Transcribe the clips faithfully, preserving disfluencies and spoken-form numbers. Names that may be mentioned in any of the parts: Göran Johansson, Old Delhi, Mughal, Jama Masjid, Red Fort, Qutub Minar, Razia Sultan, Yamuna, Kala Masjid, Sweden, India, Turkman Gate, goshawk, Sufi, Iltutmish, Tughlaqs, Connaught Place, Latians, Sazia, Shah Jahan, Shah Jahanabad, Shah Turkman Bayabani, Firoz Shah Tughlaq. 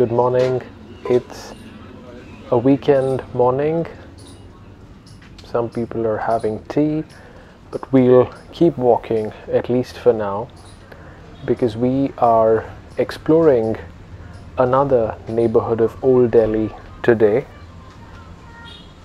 good morning. It's a weekend morning. Some people are having tea, but we'll keep walking, at least for now, because we are exploring another neighborhood of Old Delhi today.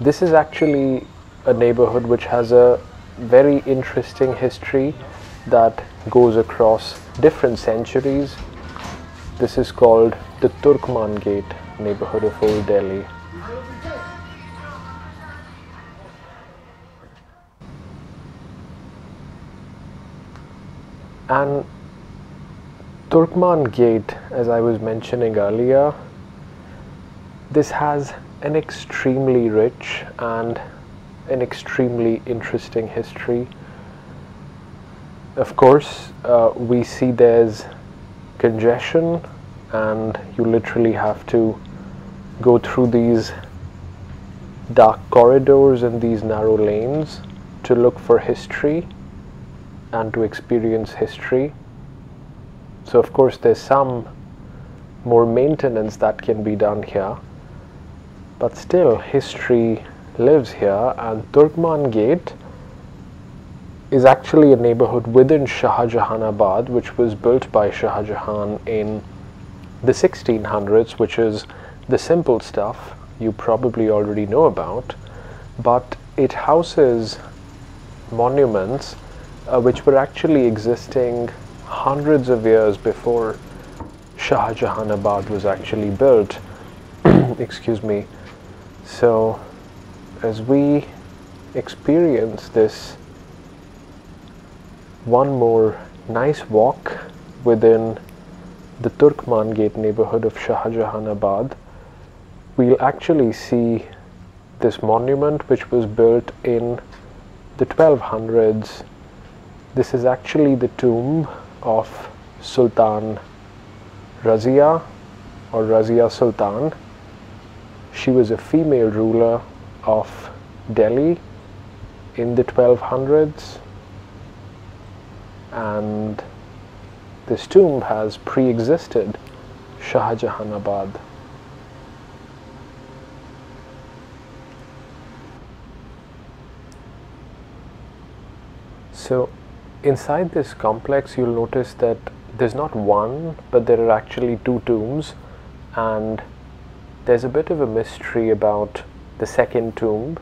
This is actually a neighborhood which has a very interesting history that goes across different centuries. This is called the Turkman Gate neighborhood of Old Delhi. And Turkman Gate, as I was mentioning earlier, this has an extremely rich and an extremely interesting history. Of course, uh, we see there's congestion and you literally have to go through these dark corridors and these narrow lanes to look for history and to experience history. So of course there's some more maintenance that can be done here, but still history lives here. And Turkman Gate is actually a neighborhood within Shah Jahanabad, which was built by Shah Jahan in the sixteen hundreds, which is the simple stuff you probably already know about, but it houses monuments uh, which were actually existing hundreds of years before Shah Jahanabad was actually built. Excuse me. So as we experience this one more nice walk within the Turkman Gate neighborhood of Shah Jahanabad, we'll actually see this monument which was built in the twelve hundreds. This is actually the tomb of Sultan Razia, or Razia Sultan. She was a female ruler of Delhi in the twelve hundreds, and this tomb has pre-existed Shah Jahanabad. So inside this complex you'll notice that there's not one, but there are actually two tombs, and there's a bit of a mystery about the second tomb,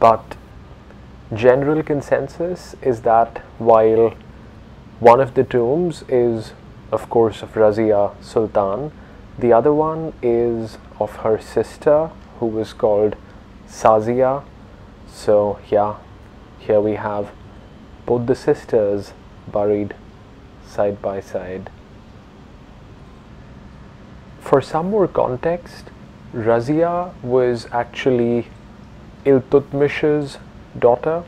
but general consensus is that while one of the tombs is of course of Razia Sultan, the other one is of her sister who was called Sazia. So yeah, here we have both the sisters buried side by side. For some more context, Razia was actually Iltutmish's daughter.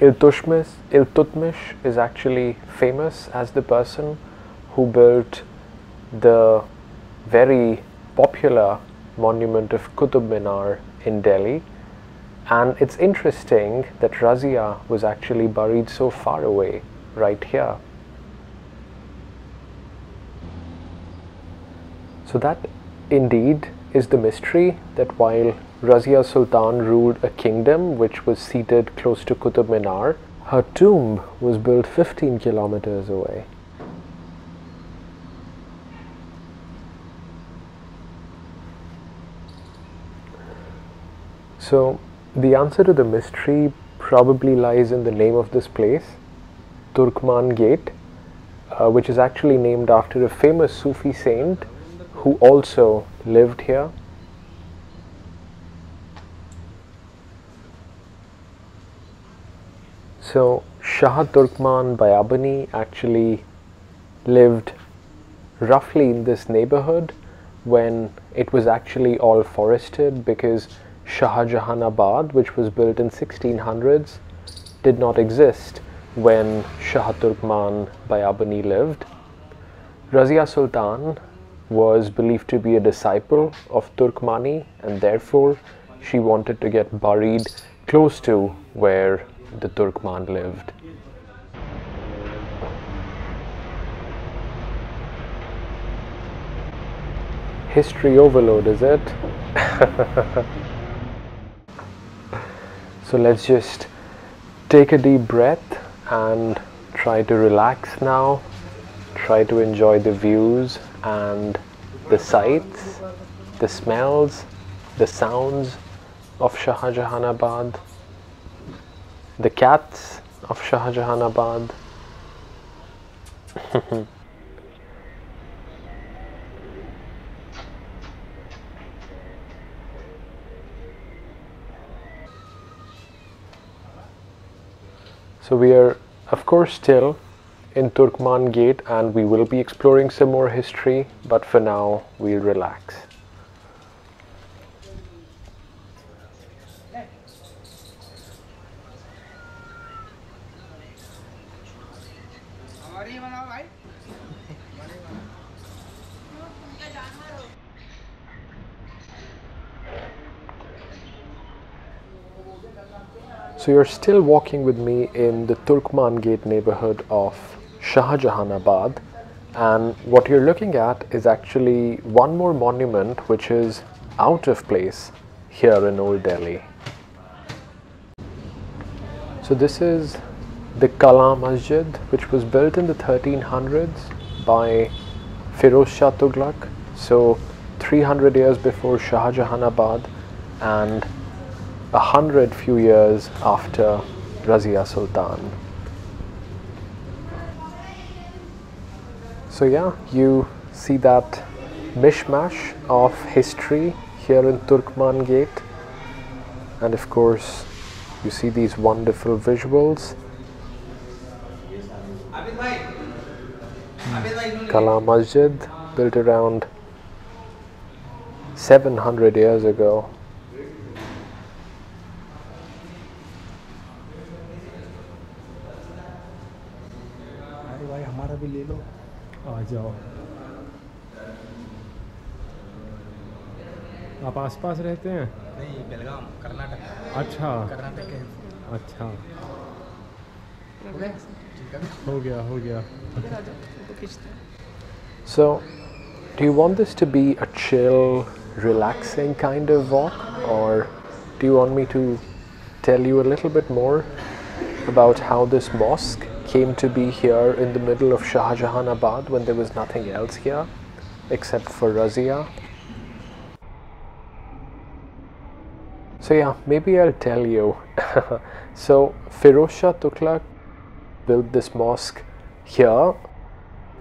Iltutmish, Iltutmish is actually famous as the person who built the very popular monument of Qutub Minar in Delhi. And it's interesting that Razia was actually buried so far away, right here. So that indeed is the mystery, that while Razia Sultan ruled a kingdom which was seated close to Qutub Minar, her tomb was built fifteen kilometers away. So the answer to the mystery probably lies in the name of this place, Turkman Gate, uh, which is actually named after a famous Sufi saint who also lived here. So Shah Turkman Bayabani actually lived roughly in this neighborhood when it was actually all forested, because Shah Jahanabad, which was built in sixteen hundreds, did not exist when Shah Turkman Bayabani lived. Razia Sultan was believed to be a disciple of Turkmani, and therefore she wanted to get buried close to where the Turkman lived. History overload, is it? So let's just take a deep breath and try to relax now. Try to enjoy the views and the sights, the smells, the sounds of Shah Jahanabad, the cats of Shah Jahanabad. So we are, of course, still in Turkman Gate, and we will be exploring some more history, but for now we'll relax. So you're still walking with me in the Turkman Gate neighborhood of Shah Jahanabad, and what you're looking at is actually one more monument which is out of place here in Old Delhi. So this is the Kala Masjid, which was built in the thirteen hundreds by Firoz Shah Tughlaq, so three hundred years before Shah Jahanabad and a hundred few years after Razia Sultan. So yeah, you see that mishmash of history here in Turkman Gate, and of course you see these wonderful visuals. Kala Masjid, built around seven hundred years ago. आप आसपास रहते हैं? नहीं, बेलगाम, कर्नाटक। अच्छा। कर्नाटक के। अच्छा। हो गया, हो गया। So, do you want this to be a chill, relaxing kind of walk, or do you want me to tell you a little bit more about how this mosque came to be here in the middle of Shah Jahanabad when there was nothing else here except for Razia? So yeah, maybe I'll tell you. So Firoz Shah Tughlaq built this mosque here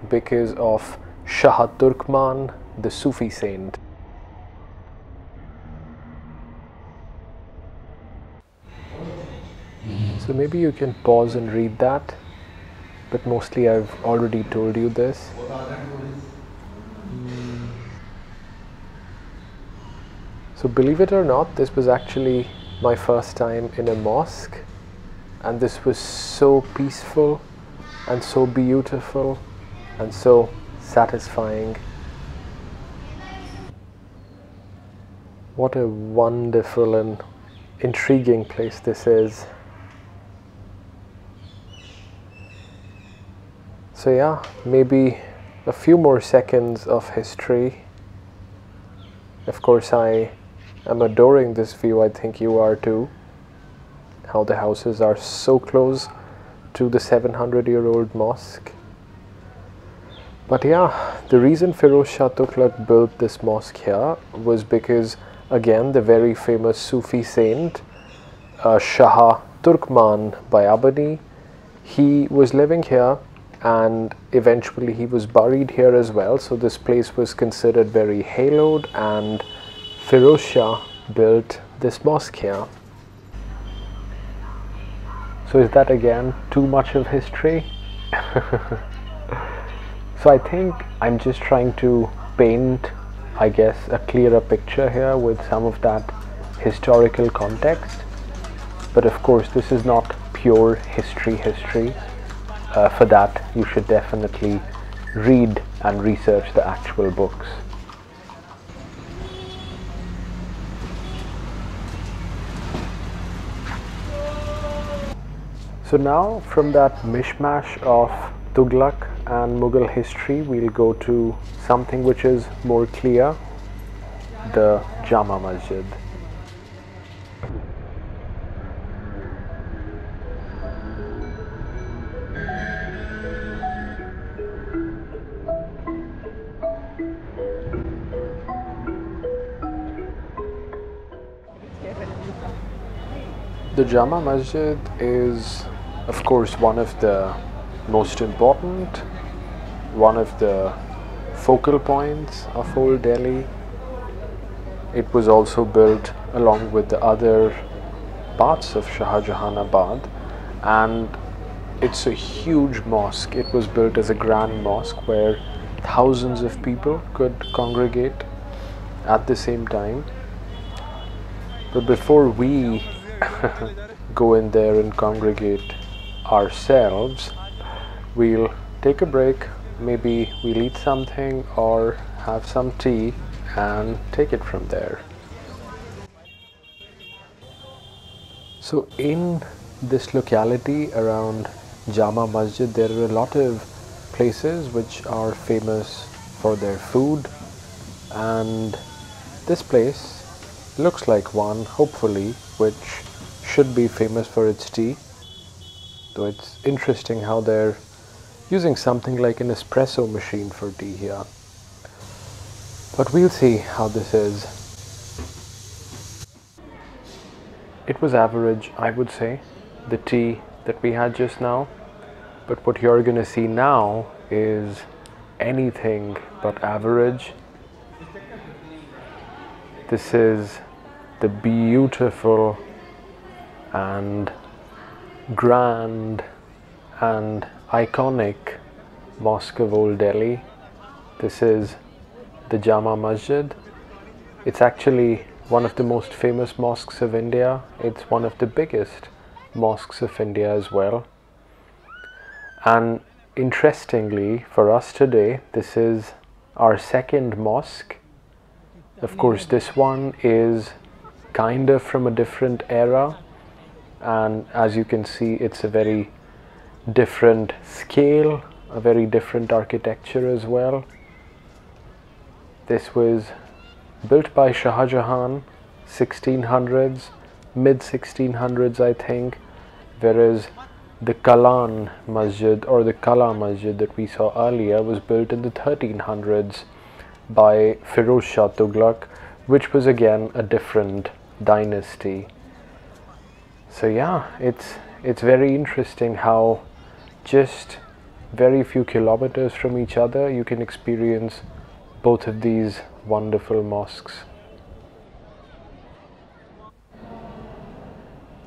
because of Shah Turkman, the Sufi saint. So maybe you can pause and read that. But mostly I've already told you this. So believe it or not, this was actually my first time in a mosque, and this was so peaceful and so beautiful and so satisfying. What a wonderful and intriguing place this is. So yeah, maybe a few more seconds of history. Of course, I am adoring this view, I think you are too. How the houses are so close to the seven hundred year old mosque. But yeah, the reason Firoz Shah Tughlaq built this mosque here was because, again, the very famous Sufi saint, uh, Shah Turkman Bayabani, he was living here, and eventually he was buried here as well, so this place was considered very hallowed, and Firoz Shah built this mosque here. So is that again too much of history? So I think I'm just trying to paint, I guess, a clearer picture here with some of that historical context, but of course this is not pure history history. Uh, for that, you should definitely read and research the actual books. So now, from that mishmash of Tughlaq and Mughal history, we'll go to something which is more clear the Jama Masjid. The Jama Masjid is, of course, one of the most important, one of the focal points of old Delhi. It was also built along with the other parts of Shah Jahanabad, and it's a huge mosque. It was built as a grand mosque where thousands of people could congregate at the same time. But before we go in there and congregate ourselves, we'll take a break, maybe we'll eat something or have some tea and take it from there. So in this locality around Jama Masjid, there are a lot of places which are famous for their food, and this place looks like one, hopefully, which should be famous for its tea. Though it's interesting how they're using something like an espresso machine for tea here. But we'll see how this is. It was average, I would say, the tea that we had just now. But what you're gonna see now is anything but average. This is the beautiful and grand and iconic mosque of Old Delhi. This is the Jama Masjid. It's actually one of the most famous mosques of India. It's one of the biggest mosques of India as well. And interestingly for us today, this is our second mosque. Of course, this one is kind of from a different era, and as you can see, it's a very different scale, a very different architecture as well. This was built by Shah Jahan, sixteen hundreds, mid sixteen hundreds I think, whereas the Kalan Masjid or the Kala Masjid that we saw earlier was built in the thirteen hundreds. By Firoz Shah Tughlaq, which was again a different dynasty. So yeah, it's it's very interesting how just very few kilometers from each other you can experience both of these wonderful mosques.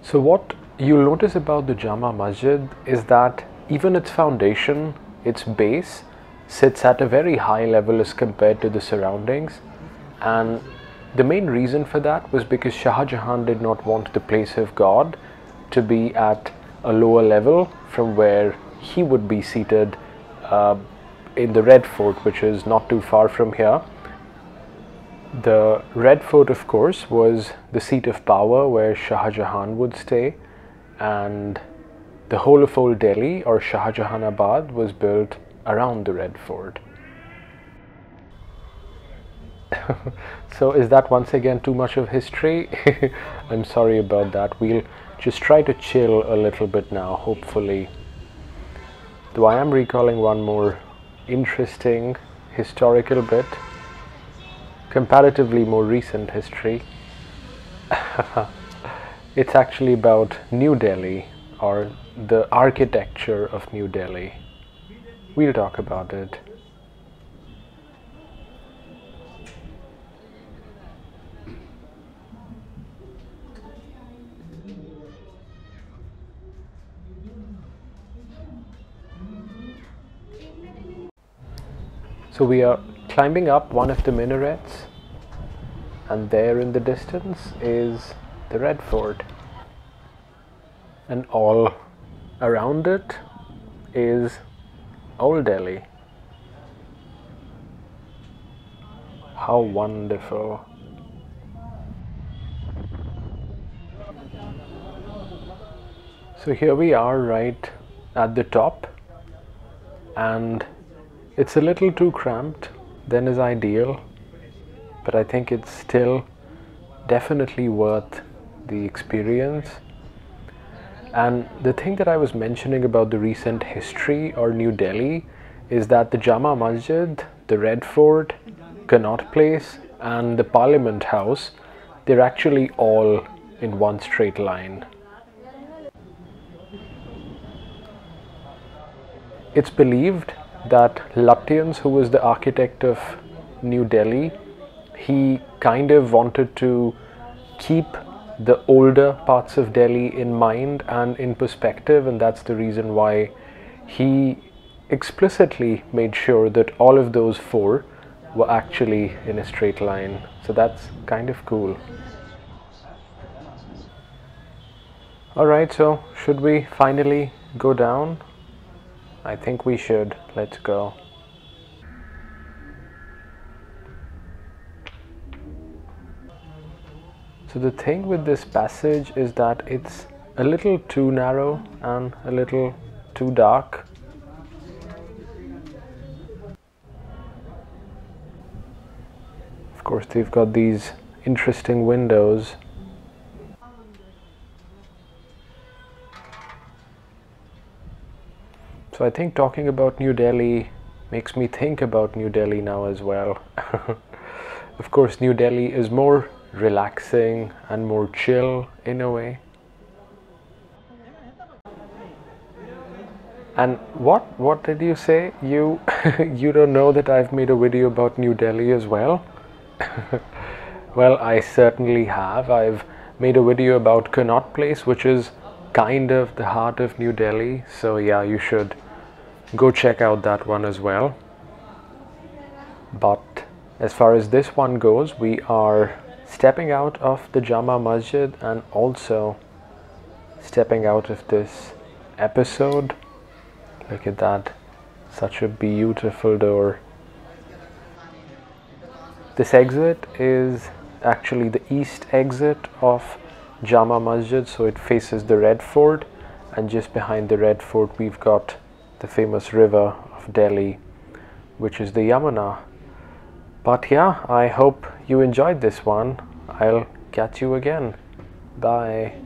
So what you'll notice about the Jama Masjid is that even its foundation, its base, sits at a very high level as compared to the surroundings, and the main reason for that was because Shah Jahan did not want the place of God to be at a lower level from where he would be seated uh, in the Red Fort, which is not too far from here. The Red Fort, of course, was the seat of power where Shah Jahan would stay, and the whole of Old Delhi or Shah Jahanabad was built around the Red Fort. So is that once again too much of history? I'm sorry about that. We'll just try to chill a little bit now, hopefully. Though I am recalling one more interesting historical bit, comparatively more recent history. It's actually about New Delhi or the architecture of New Delhi. We'll talk about it. So we are climbing up one of the minarets, and there in the distance is the Red Fort, and all around it is Old Delhi. How wonderful. So here we are right at the top, and it's a little too cramped than is ideal, but I think it's still definitely worth the experience. And the thing that I was mentioning about the recent history or New Delhi is that the Jama Masjid, the Red Fort, Connaught Place and the Parliament House, they're actually all in one straight line. It's believed that Latians, who was the architect of New Delhi, he kind of wanted to keep the older parts of Delhi in mind and in perspective, and that's the reason why he explicitly made sure that all of those four were actually in a straight line. So that's kind of cool. Alright, so should we finally go down? I think we should. Let's go. So the thing with this passage is that it's a little too narrow and a little too dark. Of course, they've got these interesting windows. So I think talking about New Delhi makes me think about New Delhi now as well. Of course, New Delhi is more relaxing and more chill in a way. And what what did you say? You you don't know that I've made a video about New Delhi as well? Well, I certainly have. I've made a video about Connaught Place, which is kind of the heart of New Delhi. So yeah, you should go check out that one as well. But as far as this one goes, we are stepping out of the Jama Masjid and also stepping out of this episode. Look at that, such a beautiful door. This exit is actually the east exit of Jama Masjid, so it faces the Red Fort, and just behind the Red Fort we've got the famous river of Delhi, which is the Yamuna. But yeah, I hope you enjoyed this one. I'll catch you again. Bye.